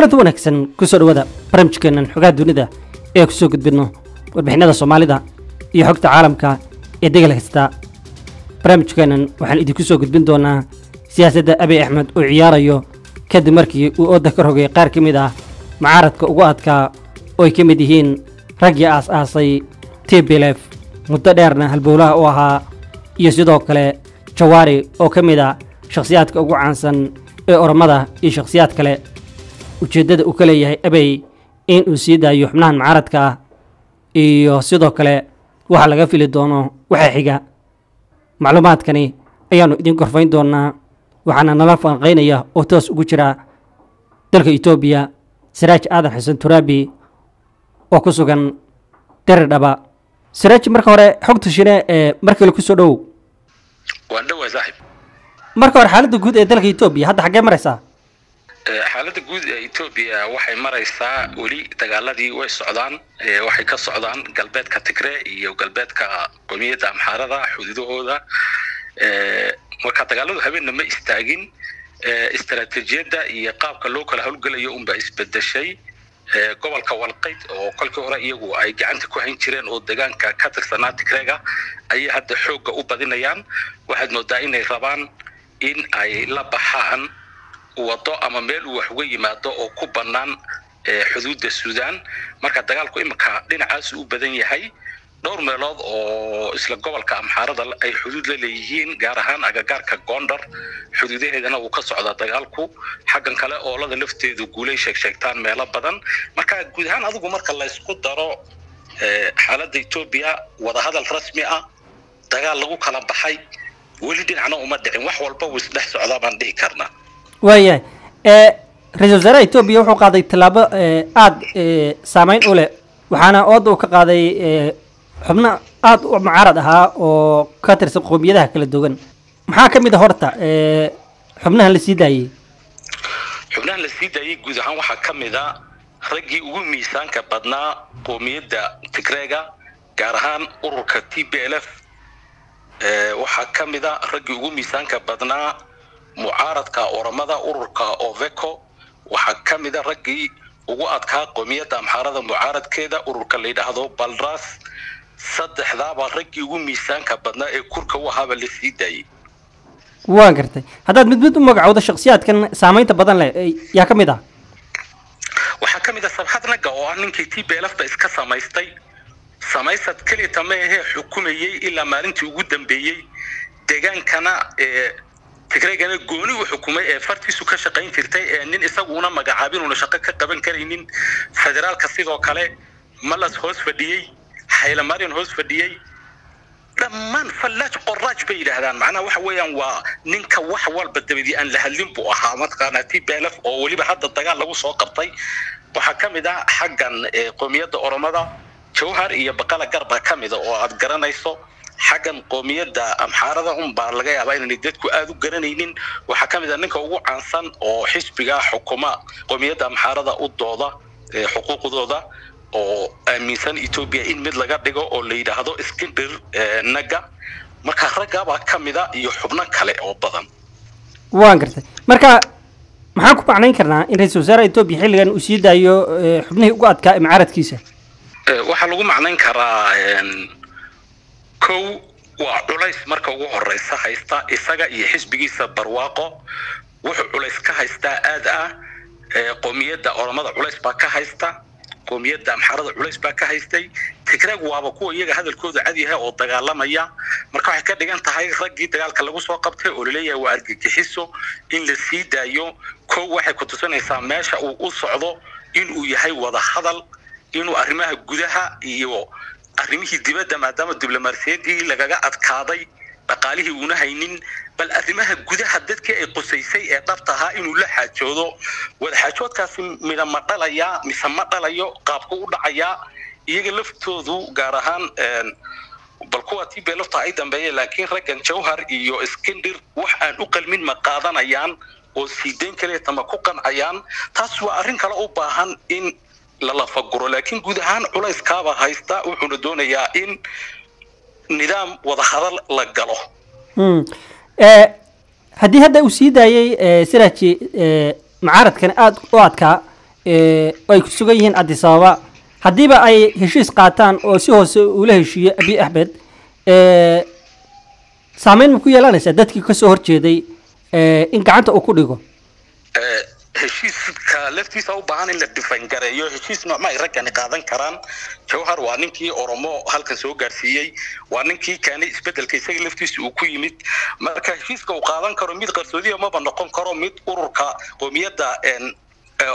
kulanta wanaagsan ku soo dhawaada barnaamijkeena xogaha dunida ee ku soo gudbino warbixinada Soomaalida iyo xogta caalamka ee dagaal kasta. Barnaamijkeena waxaan idinku soo gudbin doonaa siyaasadda Abiy Ahmed oo ciyaarayo kadib markii uu ooda ka rogay qaar kamid ah mucaaradka ugu adkaa oo ay kamid yihiin raggii aas-aasay TPLF muddo dheerna halbowlaha oo ahaa iyo sidoo kale Jawar oo kamid ah shakhsiyaadka ugu caansan ee oromada iyo shakhsiyaad kale. ujeedada uu kale yahay Abiy in uu sii daayo xubnahan mucaaradka iyo sidoo kale waxa laga fili doono waxa xiga. macluumaadkani ayaanu idin korfayn doonaa waxaana nala falanqeynaya oo toos ugu jira dalka Itoobiya Siraaj Aadan Xasan Turaabi oo ku sugan Dardaba. Siraaj, marka hore xogta shiree ee markii lagu soo dhaw waan dhawaa saaxib. marka hore xaaladda guud ee dalka Itoobiya hadda xagee maraysaa? xaaladda guud ee Itoobiya waxay maraysaa wali dagaaladii way socdaan waxay ka socdaan galbeedka Tigray iyo galbeedka qoomiyadda Amharada xududooda marka dagaaladu habeenna ma istaagin istaraatiijiyada iyo qaabka loo kala hawlgalayo unba isbedeshay gobolka Walqayd oo kolkii hore iyagu ay gacanta ku hayn jireen oo deegaanka ka tirsanaa Tigrayga ay hadda xoogga u badinayaan. waxaad moodaa inay rabaan in ay la baxaan wado ama meel wax uga yimaado oo ku banaan xuduudda Suudaan. marka dagaalku imka dhinacaas u badan yahay dhowr meelood oo isla gobolka Amharada ay xuduud la leeyihiin gaar ahaan agagaarka Gondar xuduudaheedana uu ka socdo dagaalku xaggan kale oo lada lafteedu guulay sheegtaan meelo badan. marka guud ahaan adigu marka la isku daro xaaladda Itoobiya wada hadal rasmi ah dagaal lagu kala baxay wali dhinacna uma dhicin wax walba wuu isdhex socdaa baan dhihi karnaa. ويا رجل زراعي تو بيوحو قاضي طلاب آد سامين أولى وحنا أودو كقاضي حبنا آد ومعارضها وكاتر سبقو بيدها كل الدوغن محاكم إذا هورتا حبناها للسيداي حبناها للسيداي جوزها وحكم إذا رجي وميسان كبدنا قوميدة تكريجا جارهان أوركا TPLF وحكم إذا رجي وميسان كبدنا mucaaradka oramada ururka Oveko waxa kamida ragii ugu adkaa qoomiyadda Amharada mucaaradkeeda ururka leedahay Balras saddexdaaba ragii ugu miisaanka badnaa ee kurka u ahaa la sii daayay. waan gartay hadaad midmid u magacooda shakhsiyaadkan saameynta badan leh yaa kamida waxa kamida sabxad naga oo ninkii TPLF ba iska saameystay saameysad kaliya tamay xukumayay ilaa maalintii ugu dambeeyay deegaankana Tigraygana gooni uu xukumay ee fartiisu ka shaqayn jirtay ee nin isaguna magacaabin oo shaqo ka qaban karaynin federaalka sidoo kale malas hoos fadhiyay xayla marin hoos fadhiyay dhammaan fallaaj qoraaj bay yiraahdaan. macna waxa weeyaan waa ninka wax walba dabadii aan la hadlin buu ahaa madqaana TPLF oo waliba hadda dagaal lagu soo qabtay waxa kamid ah xaggan qoomiyadda oromada Jawar iyo baqala garba kamid oo aad garanayso xaqan qoomiyadda Amharada baa laga yaabaa inay dadku aad u garanaynin. waxa kamid ah ninka ugu caansan oo xisbiga xukuma qoomiyadda Amharada u dooda xuquuqdooda oo aaminsan Itoobiya in mid laga dhigo oo la yiraahdo iskindir naga marka ragga baa kamid ah iyo xubno kale oo badan. waan gartay marka maxaan ku macnayn karnaa in ra'iisul wasaaraha Itoobiya xilligan uu sii daayo xubnihii ugu adkaa mucaaradkiisa? waxa lagu macnayn karaa كو وعليس مركو وعريس هايستا إساقا يحسبكي سبرواقو وعليس كهايستا آداء قومية دا أورامادا عليس باكا هايستا قومية دا محارادة عليس باكا هايستي تكراق واباكو إياقا هذا الكود عاديها أو داقالما إياه مركو حكا ديغان تحايق رقي داقالك لغوس وقبته أوليليا وارقك حسو إن لسي دايو كو واحي كتسون إيسا ماشا وقصعضو إنو يحي وضا حضل إنو أرماها قدها إيوه arrimihi dibadda maadaama diblomaasiyadeedii lagaga adkaaday baqaalihii uuna haynin bal arrimaha gudaha dadka ay qusaysay ee dhabtaha inuu la xaajoodo wada xaajoodkaasi mise ma dhalayo qaabku u dhacaya iyaga laftoodu gaar ahaan bal kuwa TPLF ay dambeeyay laakiin raggan Jawar iyo Iskindir wax aan u qalmin ma qaadanayaan oo siideen kale tama ku qancayaan. taas waa arrin kale u baahan in لا فقروا لكن جودهان على إسكابة هايستا وحندون ياين نظام وضحضر لقاله. هدي هذا أسيدا يي سرتي معارض كان قاد كا ay ku sugan yihiin Addis Ababa hadiiba ay heshiis qaataan oo si hoose u la heshiiyay Abiy Ahmed saameyn ku yeelanaysa dadkii ka soo horjeeday in gacanta uu ku dhigo heshiiska laftiisa u baahan in la difaac gareeyo heshiis nooc ma iragani qaadan karaan Jawar waa ninkii Oromo halkan soo gaarsiiyay waa ninkii keenay isbedelka isaga laftiisa uu ku yimid marka heshiiska uu qaadan karo mid qarsoodi ma ban noqon karo mid ururka qoomiyadda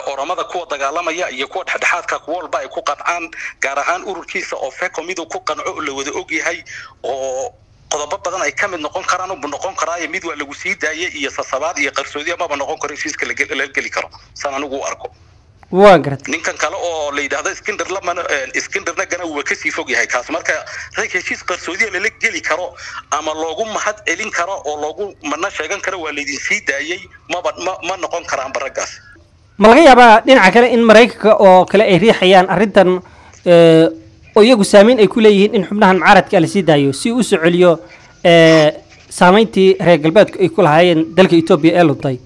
oromada kuwa dagaalamaya iyo kuwa dhaxadhaadka kuwa walba ay ku qadcaan gaar ahaan ururkiisa oo feeco mid uu ku qanco la wada og yahay oo qodobo badan ay kamid noqon karaan oo noqon karaay mid waa lagu sii daayay iyo sasabaad iyo qarsoodiyo ma noqon karo fiiska la gali karo san anigu arko waa garad ninkan kale oo leeyahay Iskandar lama Iskandarna gana uu ka sii fog yahay kaas marka heshiis qarsoodiyo la gali karo ama loogu mahad elin karo oo loogu mana sheegan karo waa leedin sii daayay ma noqon karaan baragaas malaga yaaba dhinaca kale in Mareykanka oo kale ay riixayaan arintan oo iyagu saameyn ay ku leeyihiin in xubnahan mucaaradka la sii daayo si uu soo celiyo saameyntii reer galbeedku ay ku lahaayeen dalka Itoobiya ee luntay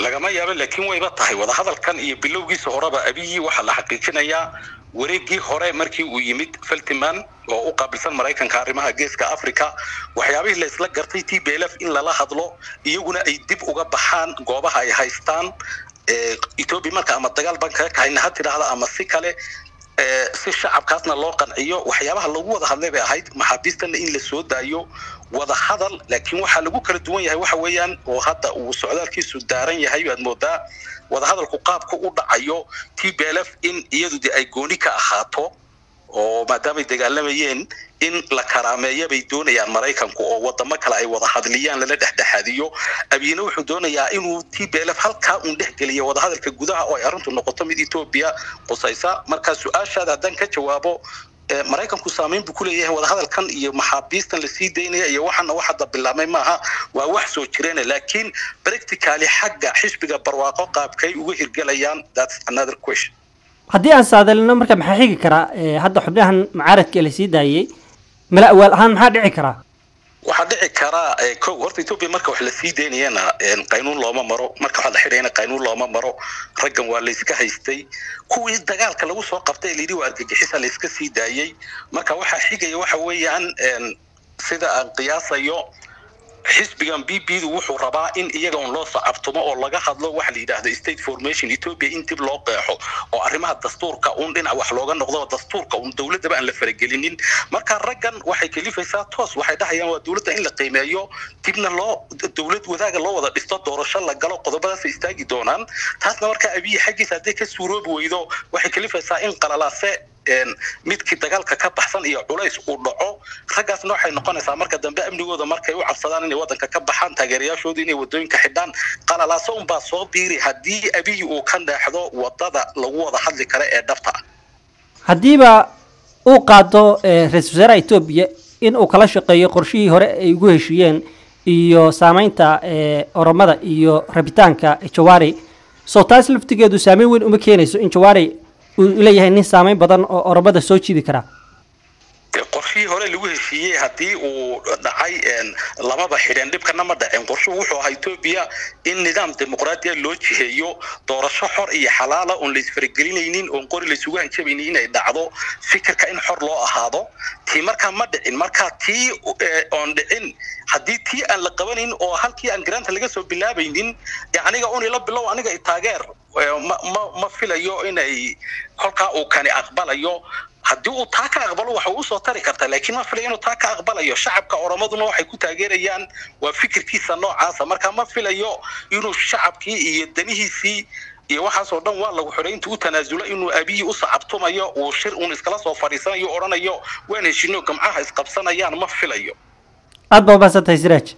lagama yaabo laakiin wayba tahay wada hadalkan iyo bilowgiisa horeba Abiy waxa la xaqiijinayaa wareegii hore markii uu yimid Faltiman oo u qaabilsan Mareykanka arrimaha geeska Afrika waxyaabihii la isla gartay TPLF in lala hadlo iyaguna ay dib uga baxaan goobaha ay haystaan Ethiopia marka ama dagaal baan ka hayna haddii ama si kale si shacabkaasna loo qanciyo waxyaabaha lagu wada hadlay bay ahayd maxaabiistan in la soo daayo wada hadal laakiin waxa lagu kala duwan yahay waxa weeyaan oo hadda uu socdaalkiisu daaran yahay aad moodaa wada hadalku qaabku u dhacayo TPLF in iyadu ay gooni ka ahaato oo maadaama ay dagaalamayeen in la karaameeyo bay doonayaan Mareykanku oo wadamo kale ay wada hadliyaan la dhaxdhaxadiyo abiyina wuxuu doonayaa inuu TPLF halka uu dhex galiyo wada hadalka gudaha oo ay arrintu noqoto mid Itoobiya qosaysa marka su'aashaada hadan ka jawaabo Mareykanku saameyn buu ku leeyahay wada hadalkan iyo maxaabiistan la sii deynaya iyo waxana waxa dad bilaamay maaha waa wax soo jireen laakiin practically xagga xisbiga barwaaqo qaabkay ugu hirgalayaan that's another question haddii aan saadalno marka maxaa xigi kara hadda xubnahan mucaaradka la sii daayay mala awal ahaan maxaa dhici kara waxa dhici kara koob horta Itoobiya marka wax la sii deynayna qaynuun looma maro marka waxa la xirayna qaynuun looma maro raggan waa la iska haystay kuwii dagaalka lagu soo qabtay leeydi waa argagixisa la iska sii daayay marka waxa xigaya waxa weeyaan sida aan qiyaasayo xisbigan BBdu wuxuu rabaa in iyaga loo sacabtamo oo laga hadlo wax la yiraahdo state formation Ethiopia intib loo qeexo oo arrimaha dastuurka uun dhinac wax looga noqdo dastuurka uun dawladda aan la faragelinin marka raggan waxay kalifaysaa toos waxay dhahayaan waa dawladda in la qiimeeyo dibna loo dawlad wadaaga loo wada dhisto doorasho la galo qodobadaas istaagi doonaan taasna marka Abiy xaqiisa haday ka suuroobi waydo waxay kalifaysaa in qalalaase midkii dagaalka ka baxsan iyo culays uu dhaco ragaasna waxay noqonaysaa marka dambe amnigooda markay u cabsadaan inay wadanka ka baxaan taageerayaashooda inay wadooyinka xidhaan qalalaaso un baa soo biiri haddii Abiy uu ka dhaxdo wadada lagu wada hadli kara ee dhabta ah hadiiba uu qaado ra'iisul wasaaraha Itoobiya in uu kala shaqeeyo qorshihii hore ay ugu heshiiyeen iyo saameynta oromada iyo rabitaanka Jawar soo taas laftigeedu saameyn weyn uma keenayso in Jawar وليه إني سامي بدن أربعة سوتشي ذكرى. قرشي هلا اللي وجه فيه هذه ودعاي إن لما بحيران دب كنا مدة إن قرشي وحوا هيتوبيا إن نظام ديمقراطية لوجه هيو دار الشحر إيه حلالة أن ليسفرقلين ينين أن قرر ليسوعان شبينين يدعوا فكر كأن حر لا هذا تمر كان مدة إن مركا تي عند إن هذه تي أن لقوانين أو هالكي أن جرانت اللي جسوا بالله بينين يعني جاون يلعب بالله أنا جاي تاجر ما في لا يو إن أي كلكا أو كان أقبله يو هدوء تاك أقبله وحوصه طريقة لكن ما في لأنه تاك أقبله يو شعب كأورمض إنه حيكون تاجريان وفكر كيس النوع عاصم مركا ما في لا يو إنه الشعب كي يدنيه في يوحص ودن والله وحرين تو تنازل إنه أبي أصعب توما يو وشر أنس كلاس وفريسان يو أرانا يو وين شنو كم عايز قبصنا يان ما في لا يو أضرب بس تزرج